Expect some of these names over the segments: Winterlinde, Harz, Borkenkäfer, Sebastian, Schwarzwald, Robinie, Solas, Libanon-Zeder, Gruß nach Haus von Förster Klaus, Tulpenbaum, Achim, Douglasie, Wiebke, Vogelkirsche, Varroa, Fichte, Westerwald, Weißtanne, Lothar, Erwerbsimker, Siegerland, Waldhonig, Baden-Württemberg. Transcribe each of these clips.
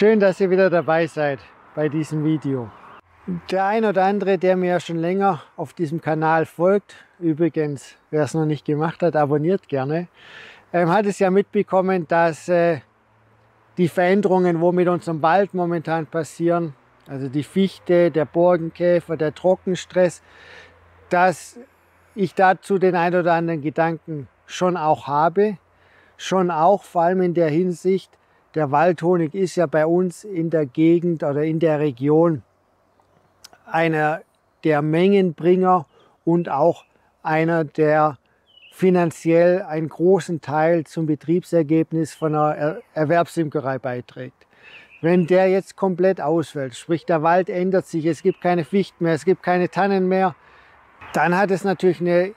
Schön, dass ihr wieder dabei seid bei diesem Video. Der ein oder andere, der mir ja schon länger auf diesem Kanal folgt, übrigens, wer es noch nicht gemacht hat, abonniert gerne, hat es ja mitbekommen, dass die Veränderungen, wo mit unserem Wald momentan passieren, also die Fichte, der Borkenkäfer, der Trockenstress, dass ich dazu den ein oder anderen Gedanken schon auch habe. Schon auch, vor allem in der Hinsicht, der Waldhonig ist ja bei uns in der Gegend oder in der Region einer der Mengenbringer und auch einer, der finanziell einen großen Teil zum Betriebsergebnis von einer Erwerbsimkerei beiträgt. Wenn der jetzt komplett ausfällt, sprich der Wald ändert sich, es gibt keine Fichten mehr, es gibt keine Tannen mehr, dann hat es natürlich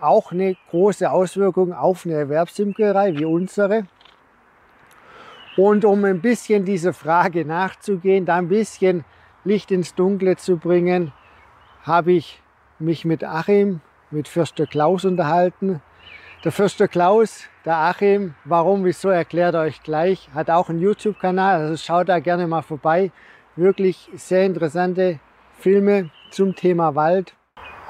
auch eine große Auswirkung auf eine Erwerbsimkerei wie unsere. Und um ein bisschen dieser Frage nachzugehen, da ein bisschen Licht ins Dunkle zu bringen, habe ich mich mit Achim, mit Förster Klaus unterhalten. Der Förster Klaus, der Achim, warum, wieso, erklärt er euch gleich, hat auch einen YouTube-Kanal, also schaut da gerne mal vorbei. Wirklich sehr interessante Filme zum Thema Wald.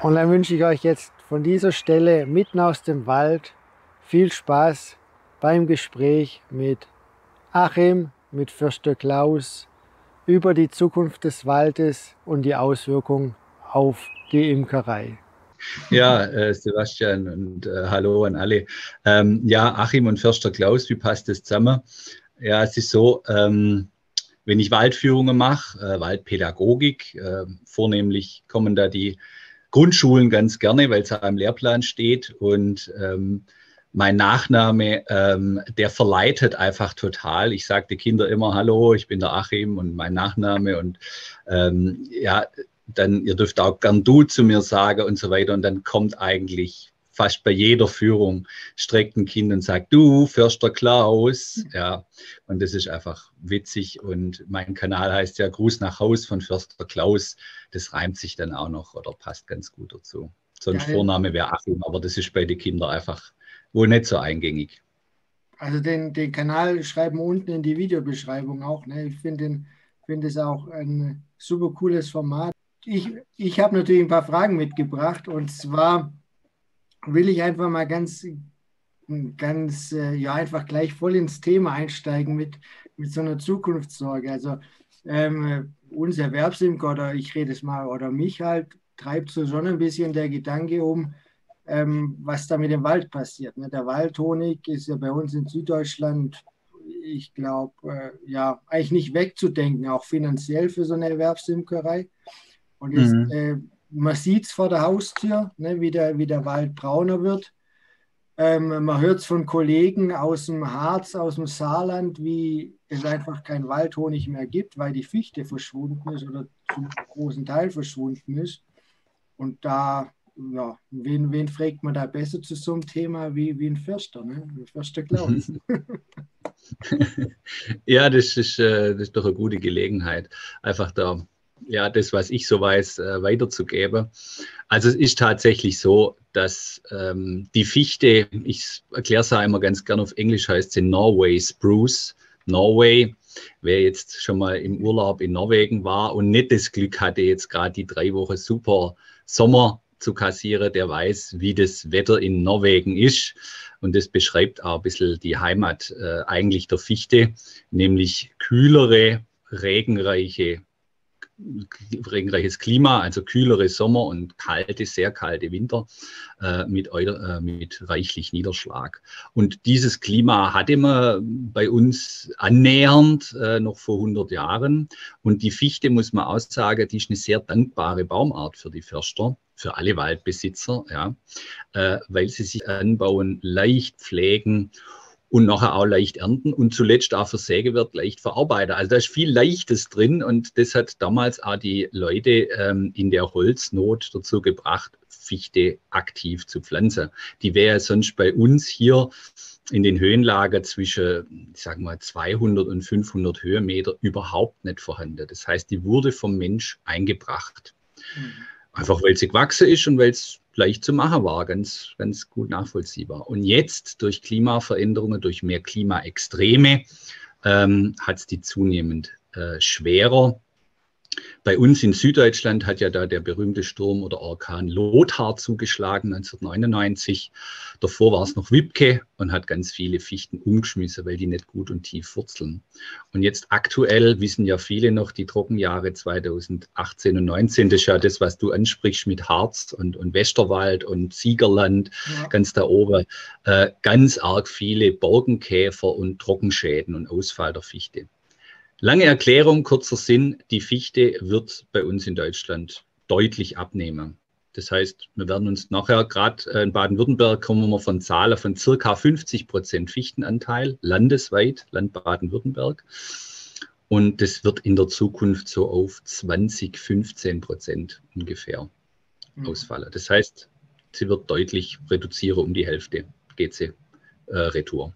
Und dann wünsche ich euch jetzt von dieser Stelle mitten aus dem Wald viel Spaß beim Gespräch mit Achim, mit Förster Klaus über die Zukunft des Waldes und die Auswirkungen auf die Imkerei. Ja, Sebastian und hallo an alle. Ja, Achim und Förster Klaus, wie passt das zusammen? Ja, es ist so, wenn ich Waldführungen mache, Waldpädagogik, vornehmlich kommen da die Grundschulen ganz gerne, weil es ja im Lehrplan steht, und mein Nachname, der verleitet einfach total. Ich sage den Kindern immer, hallo, ich bin der Achim und mein Nachname, und ja, dann ihr dürft auch gern du zu mir sagen und so weiter, und dann kommt eigentlich fast bei jeder Führung, streckt ein Kind und sagt, du, Förster Klaus. Ja, und das ist einfach witzig, und mein Kanal heißt ja Gruß nach Haus von Förster Klaus. Das reimt sich dann auch noch oder passt ganz gut dazu. So ein Vorname wäre Achim, aber das ist bei den Kindern einfach wohl nicht so eingängig. Also den Kanal schreiben wir unten in die Videobeschreibung auch, ne? Ich finde es auch ein super cooles Format. Ich habe natürlich ein paar Fragen mitgebracht, und zwar will ich einfach mal ganz ja, einfach gleich voll ins Thema einsteigen mit so einer Zukunftssorge. Also uns Erwerbsimker, oder ich rede es mal, oder mich halt, treibt so schon ein bisschen der Gedanke um, was da mit dem Wald passiert. Ne? Der Waldhonig ist ja bei uns in Süddeutschland, ich glaube, ja, eigentlich nicht wegzudenken, auch finanziell für so eine Erwerbsimkerei. Und ist, man sieht es vor der Haustür, ne, wie der Wald brauner wird. Man hört es von Kollegen aus dem Harz, aus dem Saarland, wie es einfach kein Waldhonig mehr gibt, weil die Fichte verschwunden ist oder zum großen Teil verschwunden ist. Und da, ja, wen fragt man da besser zu so einem Thema wie ein Förster, ne? Ein Förster Klaus. Ja, das ist doch eine gute Gelegenheit, einfach da, ja, das, was ich so weiß, weiterzugeben. Also es ist tatsächlich so, dass die Fichte, ich erkläre es ja immer ganz gerne, auf Englisch heißt sie Norway Spruce. Norway, wer jetzt schon mal im Urlaub in Norwegen war und nicht das Glück hatte, jetzt gerade die 3 Wochen super Sommer zu kassieren, der weiß, wie das Wetter in Norwegen ist. Und das beschreibt auch ein bisschen die Heimat eigentlich der Fichte, nämlich kühlere, regenreiches Klima, also kühlere Sommer und kalte, sehr kalte Winter mit reichlich Niederschlag. Und dieses Klima hatte man bei uns annähernd noch vor 100 Jahren. Und die Fichte, muss man auch sagen, die ist eine sehr dankbare Baumart für die Förster, für alle Waldbesitzer, ja, weil sie sich anbauen, leicht pflegen und nachher auch leicht ernten und zuletzt auch für Sägewerk leicht verarbeiten. Also da ist viel Leichtes drin, und das hat damals auch die Leute in der Holznot dazu gebracht, Fichte aktiv zu pflanzen. Die wäre sonst bei uns hier in den Höhenlagen zwischen, ich sag mal, 200 und 500 Höhenmeter überhaupt nicht vorhanden. Das heißt, die wurde vom Mensch eingebracht. Mhm. Einfach weil sie gewachsen ist und weil es leicht zu machen war, ganz, ganz gut nachvollziehbar. Und jetzt durch Klimaveränderungen, durch mehr Klimaextreme, hat es die zunehmend schwerer. Bei uns in Süddeutschland hat ja da der berühmte Sturm oder Orkan Lothar zugeschlagen 1999. Davor war es noch Wiebke und hat ganz viele Fichten umgeschmissen, weil die nicht gut und tief wurzeln. Und jetzt aktuell wissen ja viele noch die Trockenjahre 2018 und 19. Das ist ja das, was du ansprichst mit Harz und Westerwald und Siegerland, ja, ganz da oben. Ganz arg viele Borkenkäfer und Trockenschäden und Ausfall der Fichte. Lange Erklärung, kurzer Sinn, die Fichte wird bei uns in Deutschland deutlich abnehmen. Das heißt, wir werden uns nachher, gerade in Baden-Württemberg, kommen wir von Zahlen von circa 50% Fichtenanteil, landesweit, Land Baden-Württemberg. Und das wird in der Zukunft so auf 20–15% ungefähr ausfallen. Das heißt, sie wird deutlich reduzieren, um die Hälfte geht sie retour.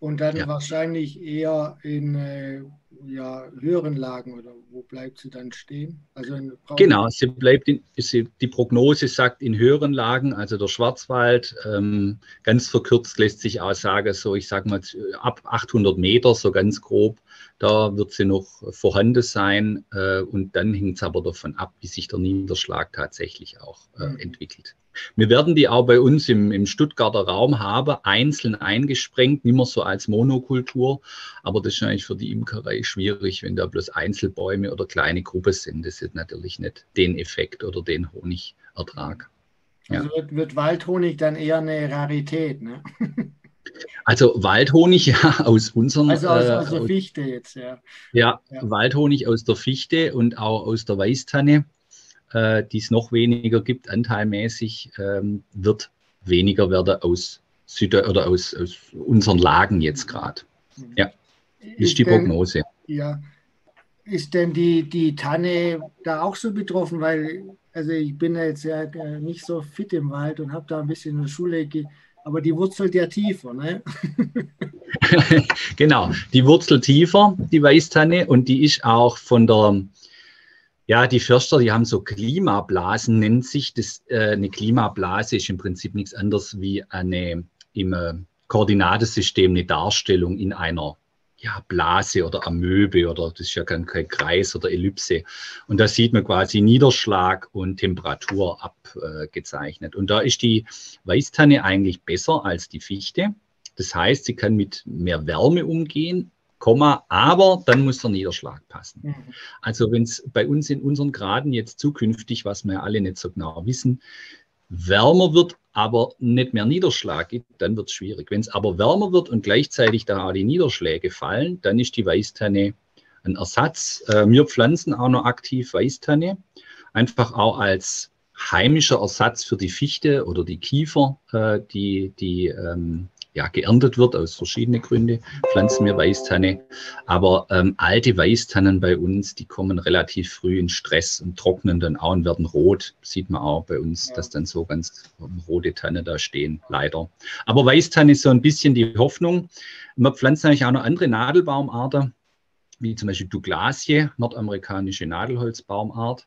Und dann ja, wahrscheinlich eher in höheren Lagen, oder wo bleibt sie dann stehen? Also genau, sie bleibt die Prognose sagt in höheren Lagen, also der Schwarzwald, ganz verkürzt lässt sich auch sagen, so ich sage mal ab 800 Meter, so ganz grob, da wird sie noch vorhanden sein und dann hängt es aber davon ab, wie sich der Niederschlag tatsächlich auch entwickelt. Wir werden die auch bei uns im Stuttgarter Raum haben, einzeln eingesprengt, nicht mehr so als Monokultur, aber das ist eigentlich für die Imkerei schwierig, wenn da bloß Einzelbäume oder kleine Gruppen sind. Das ist natürlich nicht den Effekt oder den Honigertrag. Ja. Also wird Waldhonig dann eher eine Rarität, ne? Also Waldhonig, ja, aus unseren... Also aus der Fichte jetzt, ja. Ja, Waldhonig aus der Fichte und auch aus der Weißtanne, die es noch weniger gibt, anteilmäßig, wird weniger werden aus aus unseren Lagen jetzt gerade. Ja, ist die Prognose. Ja. Ist denn die Tanne da auch so betroffen? Weil, also ich bin jetzt ja nicht so fit im Wald und habe da ein bisschen in der Schule, aber die wurzelt ja tiefer, ne? Genau, die wurzelt tiefer, die Weißtanne, und die ist auch von der... Ja, die Förster, die haben so Klimablasen, nennt sich das. Eine Klimablase ist im Prinzip nichts anderes wie im Koordinatensystem eine Darstellung in einer Blase oder Amöbe, oder das ist ja kein Kreis oder Ellipse. Und da sieht man quasi Niederschlag und Temperatur abgezeichnet. Und da ist die Weißtanne eigentlich besser als die Fichte. Das heißt, sie kann mit mehr Wärme umgehen, aber dann muss der Niederschlag passen. Also wenn es bei uns in unseren Graden jetzt zukünftig, was wir ja alle nicht so genau wissen, wärmer wird, aber nicht mehr Niederschlag gibt, dann wird es schwierig. Wenn es aber wärmer wird und gleichzeitig da auch die Niederschläge fallen, dann ist die Weißtanne ein Ersatz. Wir pflanzen auch noch aktiv Weißtanne, einfach auch als heimischer Ersatz für die Fichte oder die Kiefer, die geerntet wird aus verschiedenen Gründen, pflanzen wir Weißtanne. Aber alte Weißtannen bei uns, die kommen relativ früh in Stress und trocknen dann auch und werden rot. Sieht man auch bei uns, dass dann so ganz rote Tanne da stehen, leider. Aber Weißtanne ist so ein bisschen die Hoffnung. Man pflanzt natürlich auch noch andere Nadelbaumarten, wie zum Beispiel Douglasie, nordamerikanische Nadelholzbaumart.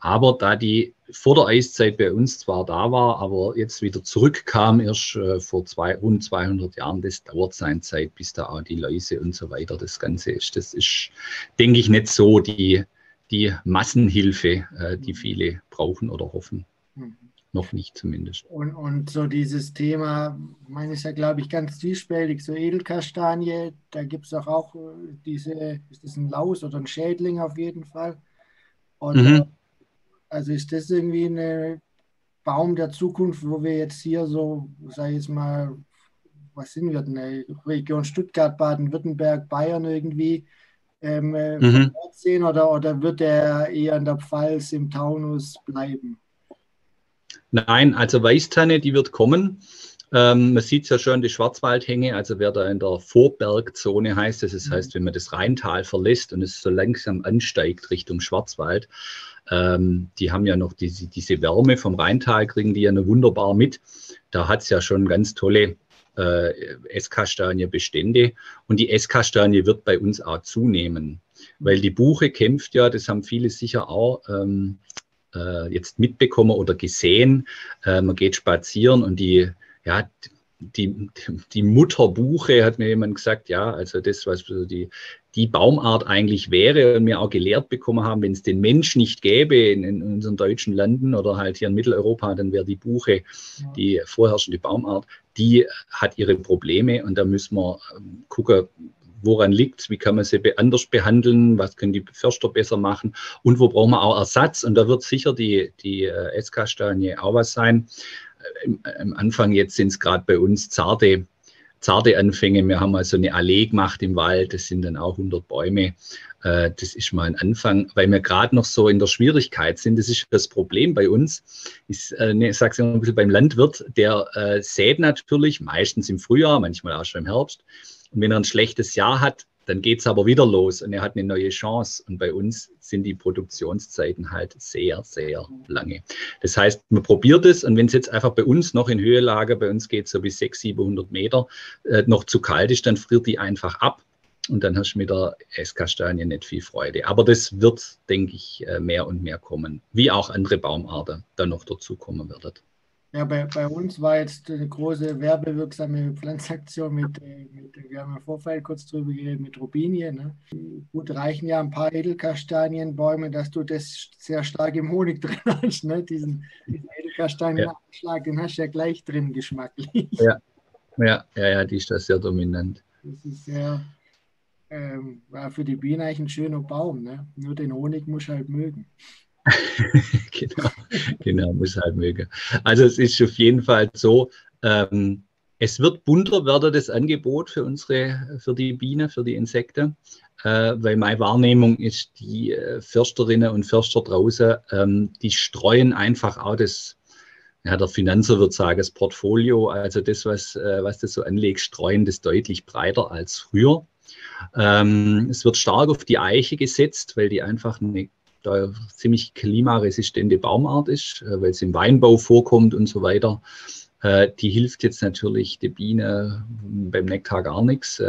Aber da die vor der Eiszeit bei uns zwar da war, aber jetzt wieder zurückkam, erst vor rund 200 Jahren, das dauert seine Zeit, bis da auch die Läuse und so weiter das Ganze ist. Das ist, denke ich, nicht so die Massenhilfe, die viele brauchen oder hoffen. Noch nicht zumindest. Und so dieses Thema, ich meine, ist ja, glaube ich, ganz zwiespältig, so Edelkastanie, da gibt es auch diese, ist das ein Laus oder ein Schädling auf jeden Fall? Und also ist das irgendwie ein Baum der Zukunft, wo wir jetzt hier so, sag ich jetzt mal, was sind wir denn, Region Stuttgart, Baden-Württemberg, Bayern irgendwie sehen, oder wird der eher in der Pfalz, im Taunus bleiben? Nein, also Weißtanne, die wird kommen. Man sieht es ja schon, die Schwarzwaldhänge, also wer da in der Vorbergzone heißt, das heißt, wenn man das Rheintal verlässt und es so langsam ansteigt Richtung Schwarzwald, die haben ja noch diese Wärme vom Rheintal, kriegen die ja noch wunderbar mit. Da hat es ja schon ganz tolle Esskastanie-Bestände, und die Esskastanie wird bei uns auch zunehmen, weil die Buche kämpft ja, das haben viele sicher auch jetzt mitbekommen oder gesehen, man geht spazieren und die Mutterbuche, hat mir jemand gesagt, ja, also das, was die Baumart eigentlich wäre und mir auch gelehrt bekommen haben, wenn es den Mensch nicht gäbe in unseren deutschen Landen oder halt hier in Mitteleuropa, dann wäre die Buche die vorherrschende Baumart, die hat ihre Probleme und da müssen wir gucken, woran liegt es, wie kann man sie anders behandeln, was können die Förster besser machen und wo brauchen wir auch Ersatz und da wird sicher die Esskastanie auch was sein. Am Anfang jetzt sind es gerade bei uns zarte Anfänge. Wir haben mal so eine Allee gemacht im Wald, das sind dann auch 100 Bäume. Das ist mal ein Anfang, weil wir gerade noch so in der Schwierigkeit sind. Das ist das Problem bei uns. Ich sage es immer ein bisschen beim Landwirt, der sät natürlich, meistens im Frühjahr, manchmal auch schon im Herbst. Und wenn er ein schlechtes Jahr hat, dann geht es aber wieder los und er hat eine neue Chance. Und bei uns sind die Produktionszeiten halt sehr, sehr lange. Das heißt, man probiert es und wenn es jetzt einfach bei uns noch in Höhenlage, bei uns geht es so bis 600, 700 Meter, noch zu kalt ist, dann friert die einfach ab und dann hast du mit der Esskastanie nicht viel Freude. Aber das wird, denke ich, mehr und mehr kommen, wie auch andere Baumarten dann noch dazukommen werden. Ja, bei uns war jetzt eine große werbewirksame Pflanzaktion wir haben im Vorfeld kurz drüber geredet, mit Robinie. Ne? Gut, reichen ja ein paar Edelkastanienbäume, dass du das sehr stark im Honig drin hast. Ne? Diesen Edelkastanienabschlag, den hast du ja gleich drin geschmacklich. Ja, die ist da sehr dominant. Das ist sehr, war für die Bienen eigentlich ein schöner Baum. Ne? Nur den Honig musst du halt mögen. Genau, muss halt mögen. Also es ist auf jeden Fall so, es wird bunter werden, das Angebot für die Bienen, für die Insekten, weil meine Wahrnehmung ist, die Försterinnen und Förster draußen, die streuen einfach auch das, ja, der Finanzer würde sagen, das Portfolio, also das, was das so anlegt, streuen das deutlich breiter als früher. Es wird stark auf die Eiche gesetzt, weil die einfach eine ziemlich klimaresistente Baumart ist, weil es im Weinbau vorkommt und so weiter. Die hilft jetzt natürlich der Biene beim Nektar gar nichts.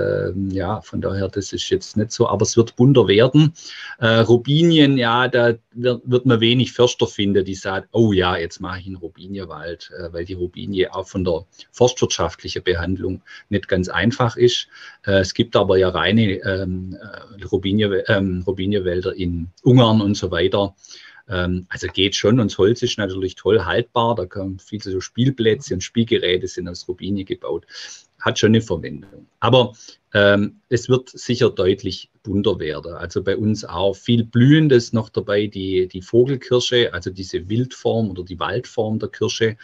Ja, von daher, das ist jetzt nicht so, aber es wird bunter werden. Robinien, ja, da wird man wenig Förster finden, die sagen, oh ja, jetzt mache ich einen Robinienwald, weil die Robinie auch von der forstwirtschaftlichen Behandlung nicht ganz einfach ist. Es gibt aber ja reine Robinienwälder in Ungarn und so weiter. Also geht schon und das Holz ist natürlich toll haltbar, da kommen viele so Spielplätze und Spielgeräte sind aus Robinie gebaut, hat schon eine Verwendung. Aber es wird sicher deutlich bunter werden, also bei uns auch viel Blühendes noch dabei, die Vogelkirsche, also diese Wildform oder die Waldform der Kirsche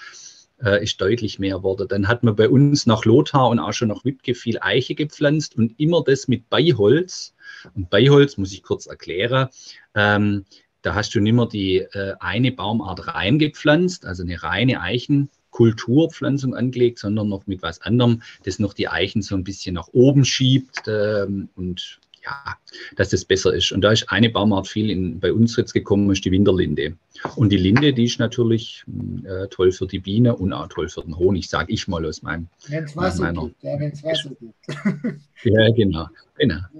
ist deutlich mehr geworden. Dann hat man bei uns nach Lothar und auch schon nach Wiebke viel Eiche gepflanzt und immer das mit Beiholz. Und Beiholz muss ich kurz erklären, da hast du nicht mehr die eine Baumart reingepflanzt, also eine reine Eichenkulturpflanzung angelegt, sondern noch mit was anderem, das noch die Eichen so ein bisschen nach oben schiebt und ja, dass das besser ist. Und da ist eine Baumart viel bei uns jetzt gekommen, ist die Winterlinde. Und die Linde, die ist natürlich toll für die Biene und auch toll für den Honig, sage ich mal aus meinem... Wenn es Wasser gibt, ja, wenn es Wasser gibt. Ja, genau.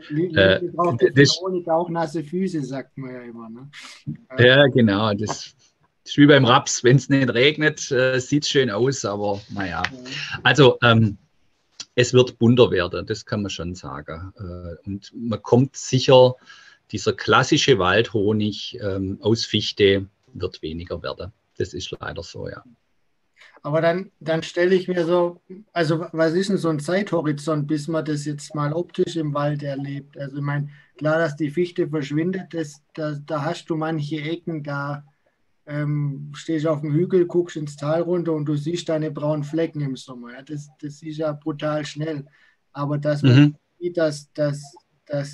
Linde braucht für den Honig auch nasse Füße, sagt man ja immer. Ne? Ja, genau, das ist wie beim Raps, wenn es nicht regnet, sieht es schön aus, aber naja. Also, es wird bunter werden, das kann man schon sagen. Und man kommt sicher, dieser klassische Waldhonig aus Fichte wird weniger werden. Das ist leider so, ja. Aber dann stelle ich mir so, also was ist denn so ein Zeithorizont, bis man das jetzt mal optisch im Wald erlebt? Also ich meine, klar, dass die Fichte verschwindet, da hast du manche Ecken, da stehst auf dem Hügel, guckst ins Tal runter und du siehst deine braunen Flecken im Sommer. Ja? Das ist ja brutal schnell. Aber dass man sieht, dass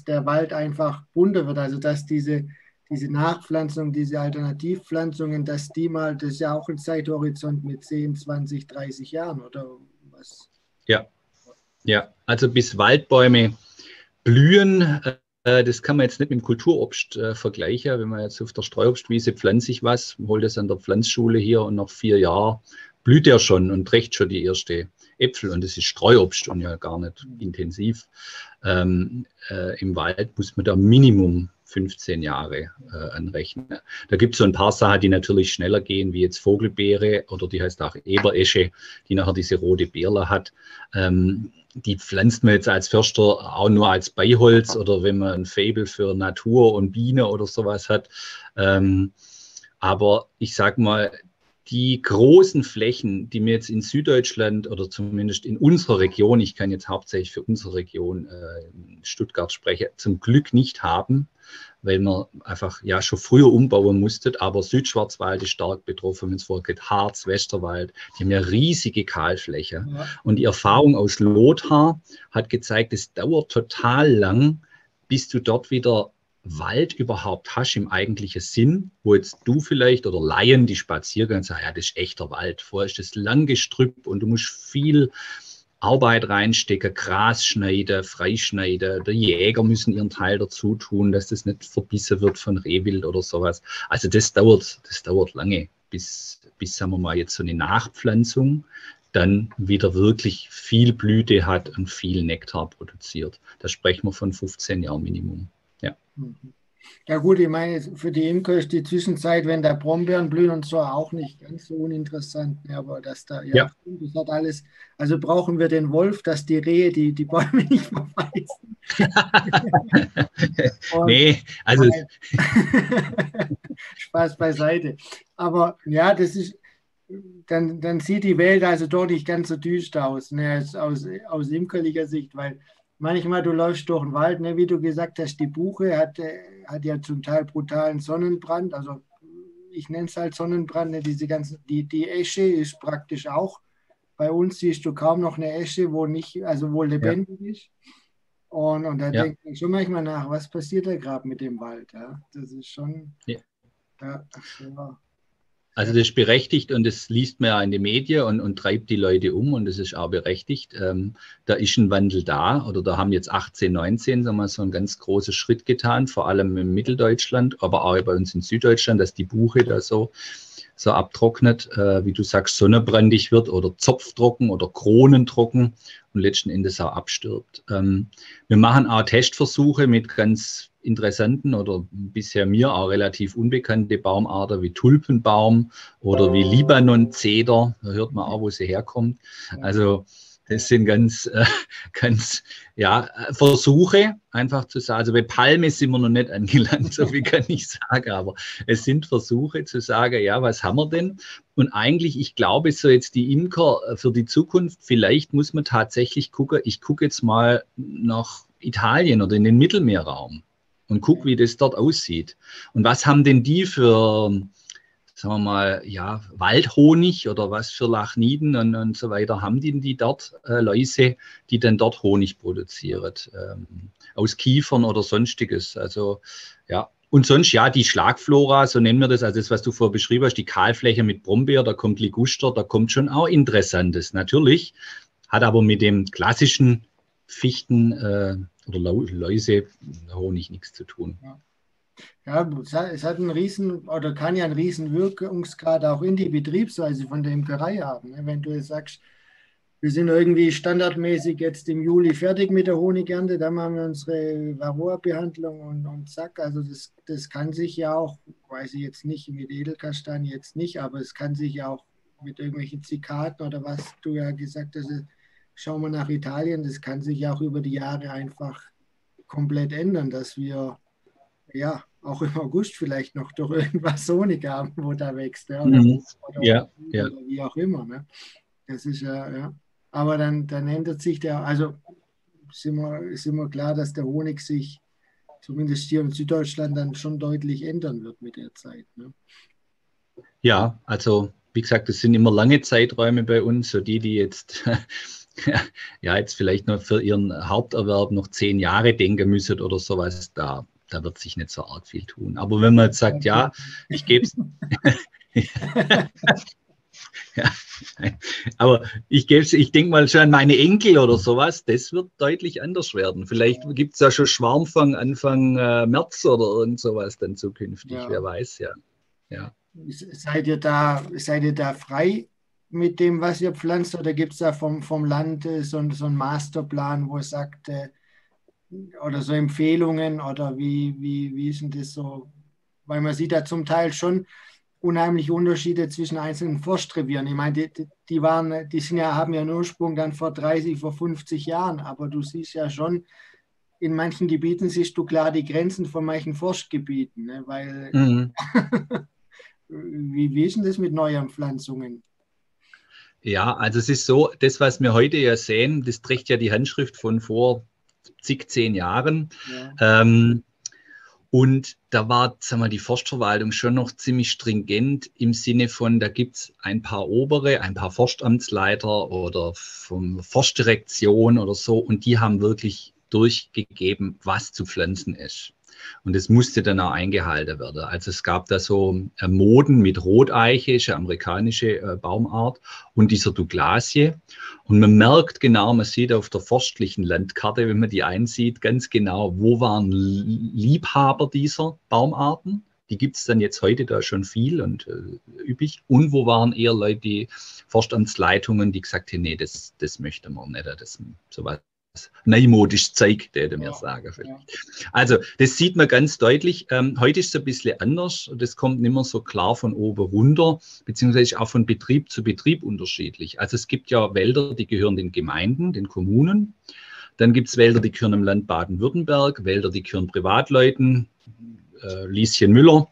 der Wald einfach bunter wird, also dass diese Nachpflanzung, diese Alternativpflanzungen, dass die mal, das ist ja auch ein Zeithorizont mit 10, 20, 30 Jahren oder was? Ja. Also bis Waldbäume blühen, das kann man jetzt nicht mit dem Kulturobst vergleichen. Wenn man jetzt auf der Streuobstwiese pflanze ich was, holt das an der Pflanzschule hier und nach 4 Jahren blüht er schon und trägt schon die erste Äpfel. Und das ist Streuobst und ja gar nicht intensiv. Im Wald muss man da Minimum 15 Jahre anrechne. Da gibt es so ein paar Sachen, die natürlich schneller gehen, wie jetzt Vogelbeere oder die heißt auch Eberesche, die nachher diese rote Beerle hat. Die pflanzt man jetzt als Förster auch nur als Beiholz oder wenn man ein Faible für Natur und Biene oder sowas hat. Aber ich sag mal, die großen Flächen, die mir jetzt in Süddeutschland oder zumindest in unserer Region, ich kann jetzt hauptsächlich für unsere Region Stuttgart sprechen, zum Glück nicht haben, weil man einfach ja schon früher umbauen musste, aber Südschwarzwald ist stark betroffen, wenn es vorgeht, Harz, Westerwald, die haben ja riesige Kahlfläche. Ja. Und die Erfahrung aus Lothar hat gezeigt, es dauert total lang, bis du dort wieder Wald überhaupt hast im eigentlichen Sinn, wo jetzt du vielleicht oder Laien, die Spaziergänger sagen, ja, das ist echter Wald. Vorher ist das lang gestrüpp und du musst viel Arbeit reinstecken, Gras schneiden, freischneiden. Die Jäger müssen ihren Teil dazu tun, dass das nicht verbissen wird von Rehwild oder sowas. Also das dauert lange, bis sagen wir mal, jetzt so eine Nachpflanzung dann wieder wirklich viel Blüte hat und viel Nektar produziert. Da sprechen wir von 15 Jahren Minimum. Ja. Ja gut, ich meine, für die Imker ist die Zwischenzeit, wenn da Brombeeren blühen und so, auch nicht ganz so uninteressant. Aber dass da, ja, das hat alles, also brauchen wir den Wolf, dass die Rehe die Bäume nicht verweißen. Nee, also... Spaß beiseite. Aber ja, das ist, dann sieht die Welt also doch nicht ganz so düster aus, ne, aus imkerlicher Sicht, weil... Manchmal, du läufst durch den Wald, ne, wie du gesagt hast, die Buche hat ja zum Teil brutalen Sonnenbrand, also ich nenne es halt Sonnenbrand, ne, diese ganzen, die Esche ist praktisch auch, bei uns siehst du kaum noch eine Esche, wo nicht, also wo lebendig ist. Und da denke ich schon manchmal nach, was passiert da gerade mit dem Wald? Ja? Das ist schon... Ja. Ja, ja. Also das ist berechtigt und das liest man ja in den Medien und treibt die Leute um und das ist auch berechtigt. Da ist ein Wandel da oder da haben jetzt 18, 19, sagen wir, so einen ganz großen Schritt getan, vor allem in Mitteldeutschland, aber auch bei uns in Süddeutschland, dass die Buche da so abtrocknet, wie du sagst, sonnenbrandig wird oder zopftrocken oder kronentrocken und letzten Endes auch abstirbt. Wir machen auch Testversuche mit ganz interessanten oder bisher mir auch relativ unbekannte Baumarten wie Tulpenbaum oder wie Libanon-Zeder, da hört man auch, wo sie herkommt. Also das sind ganz ja, Versuche, einfach zu sagen, also bei Palme sind wir noch nicht angelangt, so viel kann ich sagen, aber es sind Versuche zu sagen, ja, was haben wir denn? Und eigentlich, ich glaube, so jetzt die Imker für die Zukunft, vielleicht muss man tatsächlich gucken, ich gucke jetzt mal nach Italien oder in den Mittelmeerraum und guck, wie das dort aussieht. Und was haben denn die für, sagen wir mal, ja, Waldhonig oder was für Lachniden und so weiter, haben die dort Läuse, die dann dort Honig produzieren, aus Kiefern oder sonstiges. Also, ja. Und sonst, ja, die Schlagflora, so nennen wir das, also das, was du vorher beschrieben hast, die Kahlfläche mit Brombeer, da kommt Liguster, da kommt schon auch Interessantes, natürlich. Hat aber mit dem klassischen Fichten, oder Läuse, Honig nichts zu tun. Ja, es hat einen riesen, oder kann ja einen riesen Wirkungsgrad auch in die Betriebsweise von der Imkerei haben. Wenn du jetzt sagst, wir sind irgendwie standardmäßig jetzt im Juli fertig mit der Honigernte, dann machen wir unsere Varroa-Behandlung und zack. Also das kann sich ja auch, weiß ich jetzt nicht, mit Edelkastanie jetzt nicht, aber es kann sich ja auch mit irgendwelchen Zikaden oder was du ja gesagt hast, schauen wir nach Italien, das kann sich ja auch über die Jahre einfach komplett ändern, dass wir ja auch im August vielleicht noch durch irgendwas Honig haben, wo da wächst. Ja, oder wie auch immer. Ne? Das ist ja. Aber dann ändert sich der, also ist immer klar, dass der Honig sich zumindest hier in Süddeutschland dann schon deutlich ändern wird mit der Zeit. Ne? Ja, also wie gesagt, das sind immer lange Zeiträume bei uns, so die jetzt... ja, jetzt vielleicht noch für ihren Haupterwerb noch 10 Jahre denken müsstet oder sowas, da wird sich nicht so arg viel tun. Aber wenn man jetzt sagt, ja, ich gebe es ja, aber ich denke mal schon an meine Enkel oder sowas, das wird deutlich anders werden. Vielleicht gibt es ja schon Schwarmfang Anfang März oder irgend sowas dann zukünftig, wer weiß, ja. Seid ihr da frei mit dem, was ihr pflanzt, oder gibt es da vom Land so einen Masterplan, wo es sagt, oder so Empfehlungen oder wie ist denn das so? Weil man sieht ja zum Teil schon unheimliche Unterschiede zwischen einzelnen Forstrevieren. Ich meine, die haben ja einen Ursprung dann vor 30, vor 50 Jahren, aber du siehst ja schon, in manchen Gebieten siehst du klar die Grenzen von manchen Forstgebieten, ne? Weil wie ist denn das mit Neuanpflanzungen? Ja, also es ist so, das, was wir heute ja sehen, das trägt ja die Handschrift von vor zig, 10 Jahren. Ja. Und da war, sagen wir, die Forstverwaltung schon noch ziemlich stringent im Sinne von, da gibt es ein paar Obere, ein paar Forstamtsleiter oder von Forstdirektion oder so, und die haben wirklich durchgegeben, was zu pflanzen ist. Und es musste dann auch eingehalten werden. Also es gab da so Moden mit Roteiche, ist eine amerikanische Baumart, und dieser Douglasie. Und man merkt genau, man sieht auf der forstlichen Landkarte, wenn man die einsieht, ganz genau, wo waren Liebhaber dieser Baumarten. Die gibt es dann jetzt heute da schon viel und üppig. Und wo waren eher Leute, die Forstamtsleitungen, die gesagt haben, nee, das möchte man nicht, das sowas. Neumodisch zeigt, der mir sagen. Ja. Also, das sieht man ganz deutlich. Heute ist es ein bisschen anders. Das kommt nicht mehr so klar von oben runter, beziehungsweise auch von Betrieb zu Betrieb unterschiedlich. Also, es gibt ja Wälder, die gehören den Gemeinden, den Kommunen. Dann gibt es Wälder, die gehören im Land Baden-Württemberg, Wälder, die gehören Privatleuten, Lieschen Müller.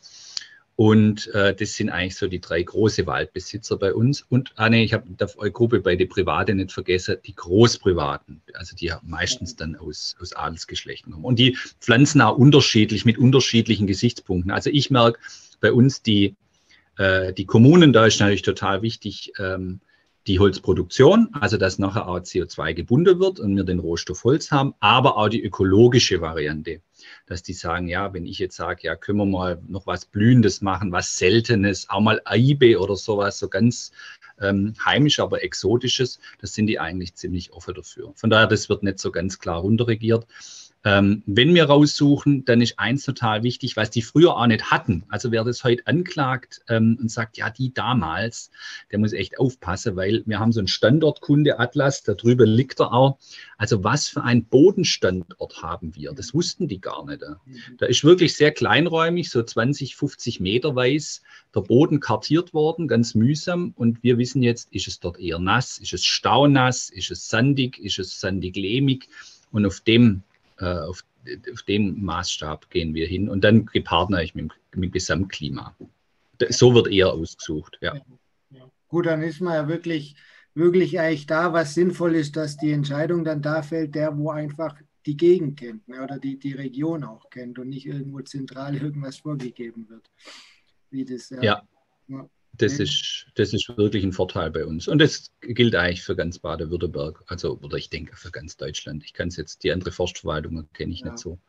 Und das sind eigentlich so die 3 große Waldbesitzer bei uns. Und, ich habe eine Gruppe bei den Privaten nicht vergessen, die Großprivaten, also die meistens dann aus Adelsgeschlechten kommen. Und die pflanzen auch unterschiedlich, mit unterschiedlichen Gesichtspunkten. Also ich merke, bei uns die Kommunen, da ist natürlich total wichtig, die Holzproduktion, also dass nachher auch CO2 gebunden wird und wir den Rohstoff Holz haben, aber auch die ökologische Variante. Dass die sagen, ja, wenn ich jetzt sage, ja, können wir mal noch was Blühendes machen, was Seltenes, auch mal Eibe oder sowas, so ganz heimisch, aber Exotisches, das sind die eigentlich ziemlich offen dafür. Von daher, das wird nicht so ganz klar runterregiert. Wenn wir raussuchen, dann ist eins total wichtig, was die früher auch nicht hatten. Also wer das heute anklagt und sagt, ja, die damals, der muss echt aufpassen, weil wir haben so einen Standortkunde-Atlas, da drüber liegt er auch. Also was für einen Bodenstandort haben wir? Das wussten die gar nicht. Da ist wirklich sehr kleinräumig, so 20, 50 Meter weiß, der Boden kartiert worden, ganz mühsam. Und wir wissen jetzt, ist es dort eher nass, ist es staunass, ist es sandig-lehmig? Und auf den Maßstab gehen wir hin und dann gepaart natürlich mit dem Gesamtklima. So wird eher ausgesucht. Ja. Gut, dann ist man ja wirklich eigentlich da, was sinnvoll ist, dass die Entscheidung dann da fällt, der, wo einfach die Gegend kennt, ne, oder die Region auch kennt und nicht irgendwo zentral irgendwas vorgegeben wird. Wie das, Das ist wirklich ein Vorteil bei uns. Und das gilt eigentlich für ganz Baden-Württemberg, also, oder ich denke für ganz Deutschland. Ich kann es jetzt, die andere Forstverwaltung kenne ich nicht so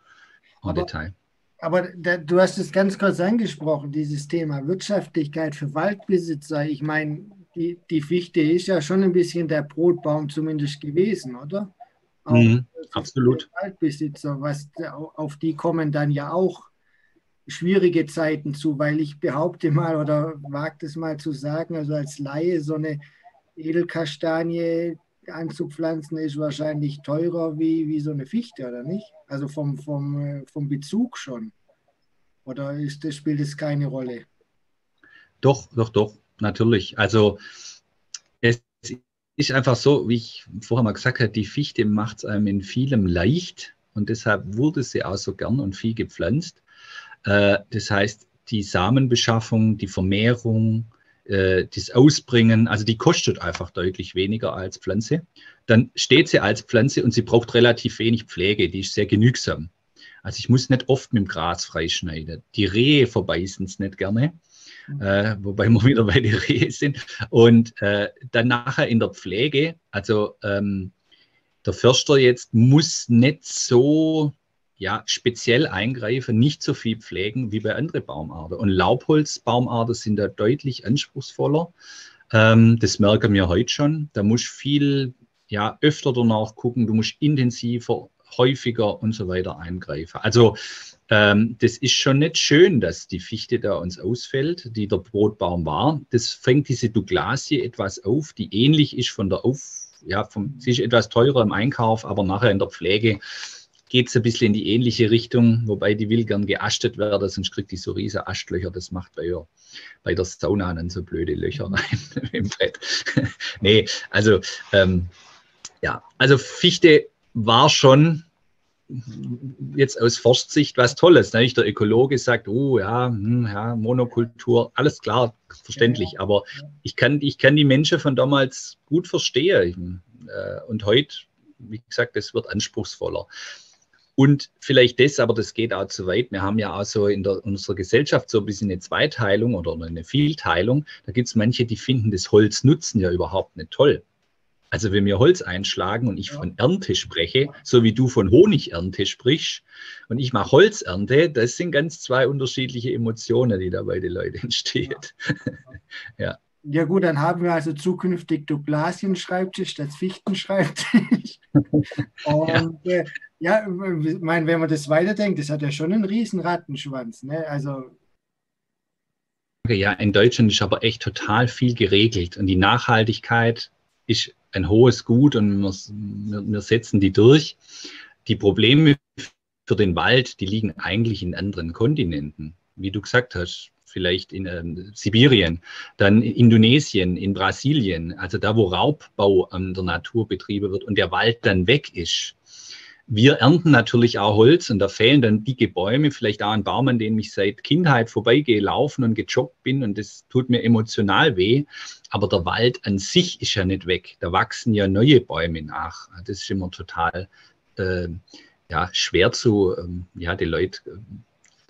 im Detail. Aber du hast es ganz kurz angesprochen, dieses Thema Wirtschaftlichkeit für Waldbesitzer. Ich meine, die Fichte ist ja schon ein bisschen der Brotbaum zumindest gewesen, oder? Auch absolut. Waldbesitzer, auf die kommen dann ja auch schwierige Zeiten zu, weil ich behaupte mal oder wagt es mal zu sagen, also als Laie, so eine Edelkastanie anzupflanzen ist wahrscheinlich teurer wie so eine Fichte, oder nicht? Also vom Bezug schon. Oder spielt das keine Rolle? Doch, natürlich. Also es ist einfach so, wie ich vorher mal gesagt habe, die Fichte macht es einem in vielem leicht und deshalb wurde sie auch so gern und viel gepflanzt. Das heißt, die Samenbeschaffung, die Vermehrung, das Ausbringen, also die kostet einfach deutlich weniger als Pflanze. Dann steht sie als Pflanze und sie braucht relativ wenig Pflege, die ist sehr genügsam. Also ich muss nicht oft mit dem Gras freischneiden. Die Rehe verbeißen es nicht gerne, wobei wir wieder bei den Rehen sind. Und dann nachher in der Pflege, also der Förster jetzt muss nicht so... ja, speziell eingreifen, nicht so viel pflegen wie bei anderen Baumarten. Und Laubholzbaumarten sind da deutlich anspruchsvoller. Das merken wir heute schon. Da musst du viel, ja, öfter danach gucken, du musst intensiver, häufiger und so weiter eingreifen. Also das ist schon nicht schön, dass die Fichte da uns ausfällt, die der Brotbaum war. Das fängt diese Douglasie etwas auf, die ähnlich ist von der sie ist etwas teurer im Einkauf, aber nachher in der Pflege geht es ein bisschen in die ähnliche Richtung, wobei die will gern geastet werden, sonst kriegt die so riesige Astlöcher, das macht bei der Sauna dann so blöde Löcher rein im Brett. Nee, also ja, also Fichte war schon jetzt aus Forstsicht was Tolles. Natürlich der Ökologe sagt, oh ja, ja, Monokultur, alles klar, verständlich, ja. Aber ich kann die Menschen von damals gut verstehen und heute, wie gesagt, das wird anspruchsvoller. Und vielleicht das, aber das geht auch zu weit. Wir haben ja auch so in unserer Gesellschaft so ein bisschen eine Zweiteilung oder eine Vielteilung. Da gibt es manche, die finden das Holznutzen ja überhaupt nicht toll. Also wenn wir Holz einschlagen und ich von Ernte spreche, so wie du von Honigernte sprichst und ich mache Holzernte, das sind ganz zwei unterschiedliche Emotionen, die da bei den Leuten entstehen. Ja. Ja. Ja gut, dann haben wir also zukünftig Douglasien-Schreibtisch statt Fichten-Schreibtisch. Und ja, ja, ich meine, wenn man das weiterdenkt, das hat ja schon einen riesen Rattenschwanz, ne? Also ja, in Deutschland ist aber echt total viel geregelt und die Nachhaltigkeit ist ein hohes Gut und wir setzen die durch. Die Probleme für den Wald, die liegen eigentlich in anderen Kontinenten, wie du gesagt hast. Vielleicht in Sibirien, dann in Indonesien, in Brasilien, also da, wo Raubbau an der Natur betrieben wird und der Wald dann weg ist. Wir ernten natürlich auch Holz und da fehlen dann dicke Bäume, vielleicht auch ein Baum, an dem ich seit Kindheit vorbeigelaufen und gejoggt bin und das tut mir emotional weh, aber der Wald an sich ist ja nicht weg, da wachsen ja neue Bäume nach. Das ist immer total ja, schwer zu, ja, die Leute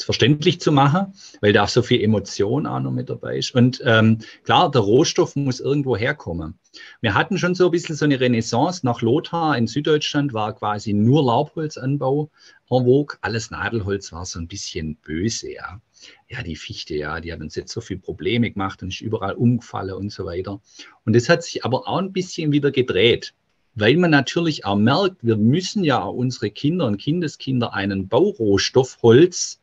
verständlich zu machen, weil da so viel Emotion auch noch mit dabei ist. Und klar, der Rohstoff muss irgendwo herkommen. Wir hatten schon so ein bisschen so eine Renaissance nach Lothar in Süddeutschland, war quasi nur Laubholzanbau en vogue. Alles Nadelholz war so ein bisschen böse, ja. Ja, die Fichte, ja, die hat uns jetzt so viele Probleme gemacht und ist überall umgefallen und so weiter. Und das hat sich aber auch ein bisschen wieder gedreht, weil man natürlich auch merkt, wir müssen ja auch unsere Kinder und Kindeskinder einen Baurohstoff Holz,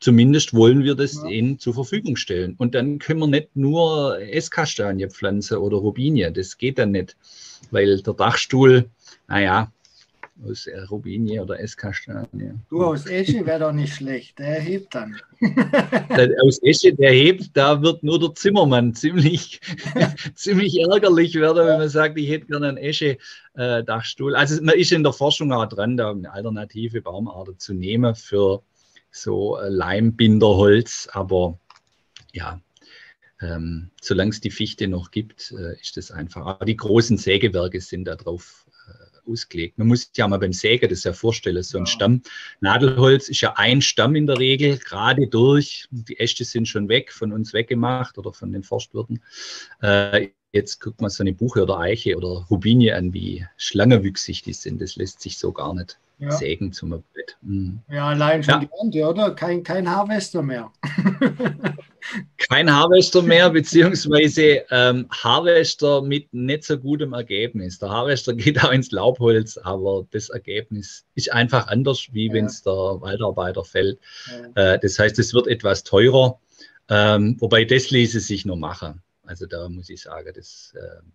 zumindest wollen wir das ihnen zur Verfügung stellen. Und dann können wir nicht nur Esskastanie pflanzen oder Robinie. Das geht dann nicht, weil der Dachstuhl, naja, aus Robinie oder Esskastanie. Du, aus Esche wäre doch nicht schlecht, der hebt dann. Aus Esche, der hebt, da wird nur der Zimmermann ziemlich ärgerlich werden, wenn man sagt, ich hätte gerne einen Esche-Dachstuhl. Also man ist in der Forschung auch dran, da eine alternative Baumart zu nehmen für so Leimbinderholz, aber ja, solange es die Fichte noch gibt, ist das einfach. Aber die großen Sägewerke sind da drauf ausgelegt. Man muss ja mal beim Sägen das ja vorstellen, so ein Stamm. Nadelholz ist ja ein Stamm in der Regel, gerade durch. Die Äste sind schon weg, von uns weggemacht oder von den Forstwirten. Jetzt guckt man so eine Buche oder Eiche oder Robinie an, wie schlangenwüchsig die sind. Das lässt sich so gar nicht sägen zum Brett. Mhm. Ja, allein schon die Ernte, oder? Kein Harvester mehr. Kein Harvester mehr, beziehungsweise Harvester mit nicht so gutem Ergebnis. Der Harvester geht auch ins Laubholz, aber das Ergebnis ist einfach anders, wie wenn es der Waldarbeiter fällt. Ja. Das heißt, es wird etwas teurer, wobei das ließe sich nur machen. Also da muss ich sagen, das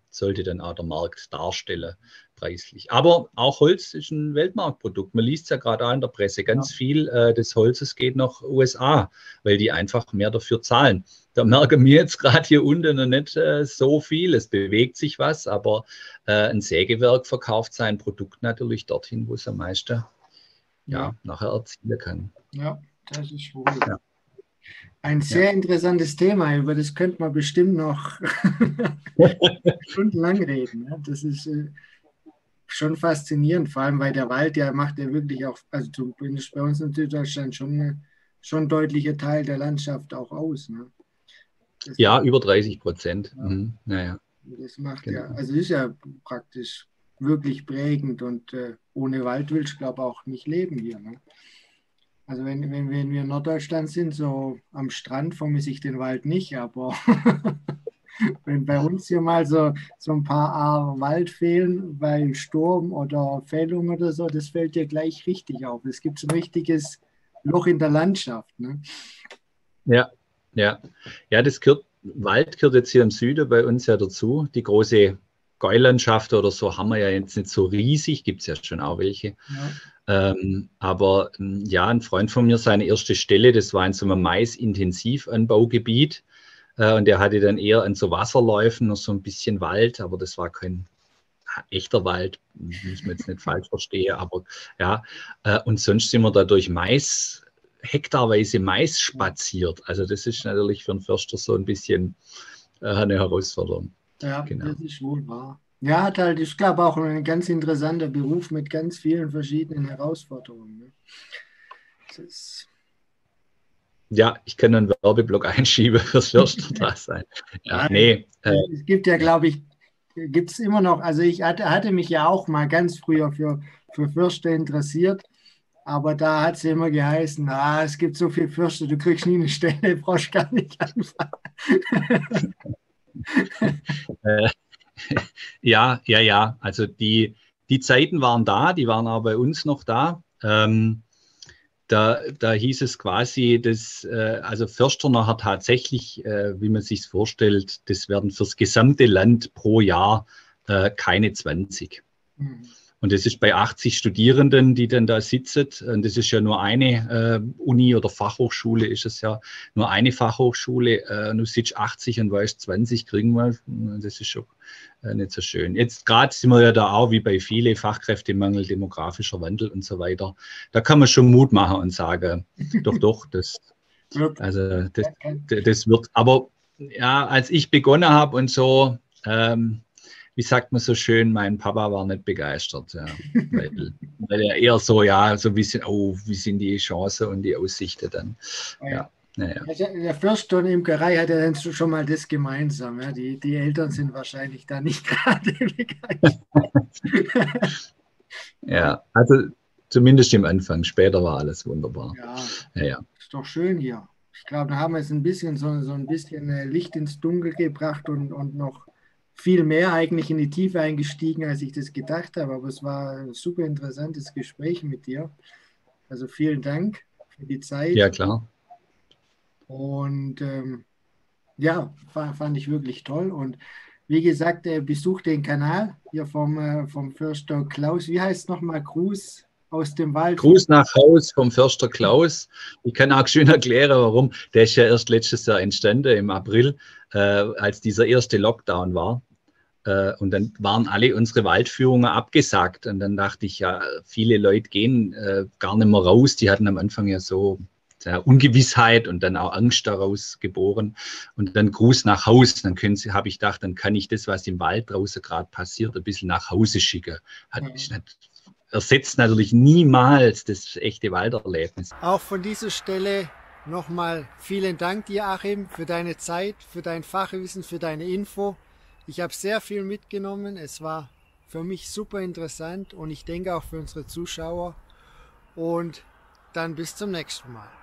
sollte dann auch der Markt darstellen, preislich. Aber auch Holz ist ein Weltmarktprodukt. Man liest ja gerade auch in der Presse, ganz viel des Holzes geht nach USA, weil die einfach mehr dafür zahlen. Da merken wir jetzt gerade hier unten noch nicht so viel. Es bewegt sich was, aber ein Sägewerk verkauft sein Produkt natürlich dorthin, wo es am meisten nachher erzielen kann. Ja, das ist wohl. Ja. Ein sehr interessantes Thema, über das könnte man bestimmt noch stundenlang reden. Das ist schon faszinierend, vor allem weil der Wald, der macht ja wirklich auch, also zumindest bei uns in Süddeutschland, schon ein deutlicher Teil der Landschaft auch aus. Ne? Ja, über 30%. Ja. Mhm. Naja. Das macht also ist ja praktisch wirklich prägend und ohne Wald will ich, glaube ich, auch nicht leben hier. Ne? Also wenn wir in Norddeutschland sind, so am Strand vermisse ich den Wald nicht, aber wenn bei uns hier mal so ein paar Aare Wald fehlen, bei Sturm oder Fällung oder so, das fällt dir gleich richtig auf. Es gibt so ein richtiges Loch in der Landschaft. Ne? Ja, das gehört, Wald gehört jetzt hier im Süden bei uns ja dazu, die große Gäulandschaft oder so haben wir ja jetzt nicht so riesig, gibt es ja schon auch welche. Aber ja, ein Freund von mir, seine erste Stelle, das war in so einem Mais-Intensivanbaugebiet. Und der hatte dann eher an so Wasserläufen noch so ein bisschen Wald, aber das war kein echter Wald, muss man jetzt nicht falsch verstehen, aber ja. Und sonst sind wir da durch Mais, hektarweise Mais spaziert. Also das ist natürlich für einen Förster so ein bisschen eine Herausforderung. Ja, genau. Das ist wohl wahr. Ja, hat halt, ich glaube, auch ein ganz interessanter Beruf mit ganz vielen verschiedenen Herausforderungen. Ne? Das ist ja, ich kann einen Werbeblock einschieben fürs Försterdasein. Ja, nee. Es gibt ja, glaube ich, gibt es immer noch, also ich hatte mich ja auch mal ganz früher für Förster interessiert, aber da hat es ja immer geheißen, ah, es gibt so viel Förster, du kriegst nie eine Stelle, brauchst gar nicht anfangen. Ja, also die Zeiten waren da, die waren auch bei uns noch da. Da hieß es quasi, dass, also Förster nachher tatsächlich, wie man sich es vorstellt, das werden fürs gesamte Land pro Jahr keine 20. Mhm. Und das ist bei 80 Studierenden, die dann da sitzen, und das ist ja nur eine Uni oder Fachhochschule, ist es ja nur eine Fachhochschule, du sitzt 80 und weißt, 20 kriegen wir, das ist schon nicht so schön. Jetzt gerade sind wir ja da auch, wie bei vielen, Fachkräftemangel, demografischer Wandel und so weiter, da kann man schon Mut machen und sagen, doch, das wird, aber ja, als ich begonnen habe und so, wie sagt man so schön, mein Papa war nicht begeistert, ja. weil er eher so, ja, so ein bisschen, oh, wie sind die Chancen und die Aussichten dann. Ja. Ja. Der Förster und Imkerei hat ja dann schon mal das gemeinsam, ja. Die Eltern sind wahrscheinlich da nicht gerade begeistert. Ja, also zumindest im Anfang, später war alles wunderbar. Ja. Ist doch schön hier. Ich glaube, da haben wir jetzt ein bisschen so ein bisschen Licht ins Dunkel gebracht und noch viel mehr eigentlich in die Tiefe eingestiegen, als ich das gedacht habe. Aber es war ein super interessantes Gespräch mit dir. Also vielen Dank für die Zeit. Ja, klar. Und ja, fand ich wirklich toll. Und wie gesagt, besucht den Kanal hier vom Förster Klaus. Wie heißt es nochmal? Gruß aus dem Wald. Gruß nach Haus vom Förster Klaus. Ich kann auch schön erklären, warum. Der ist ja erst letztes Jahr entstanden, im April, als dieser erste Lockdown war. Und dann waren alle unsere Waldführungen abgesagt. Und dann dachte ich, ja, viele Leute gehen gar nicht mehr raus. Die hatten am Anfang ja so Ungewissheit und dann auch Angst daraus geboren. Und dann Gruß nach Haus. Dann habe ich gedacht, dann kann ich das, was im Wald draußen gerade passiert, ein bisschen nach Hause schicken. Ersetzt natürlich niemals das echte Walderlebnis. Auch von dieser Stelle nochmal vielen Dank dir, Achim, für deine Zeit, für dein Fachwissen, für deine Info. Ich habe sehr viel mitgenommen. Es war für mich super interessant und ich denke auch für unsere Zuschauer. Und dann bis zum nächsten Mal.